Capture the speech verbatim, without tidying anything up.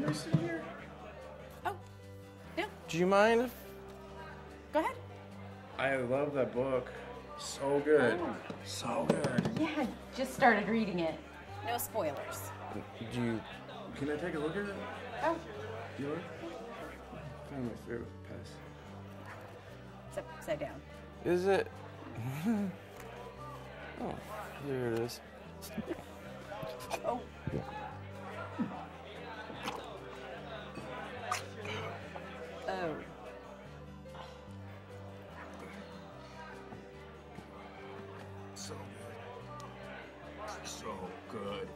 Can I sit here? Oh, yeah. Do you mind? If... Go ahead. I love that book. So good. Oh. So good. Yeah, just started reading it. No spoilers. Do you... Can I take a look at it? Oh. Do you want to find my favorite pass? It's upside down. Is it? Oh, there it is. Oh. Oh. So good. So good.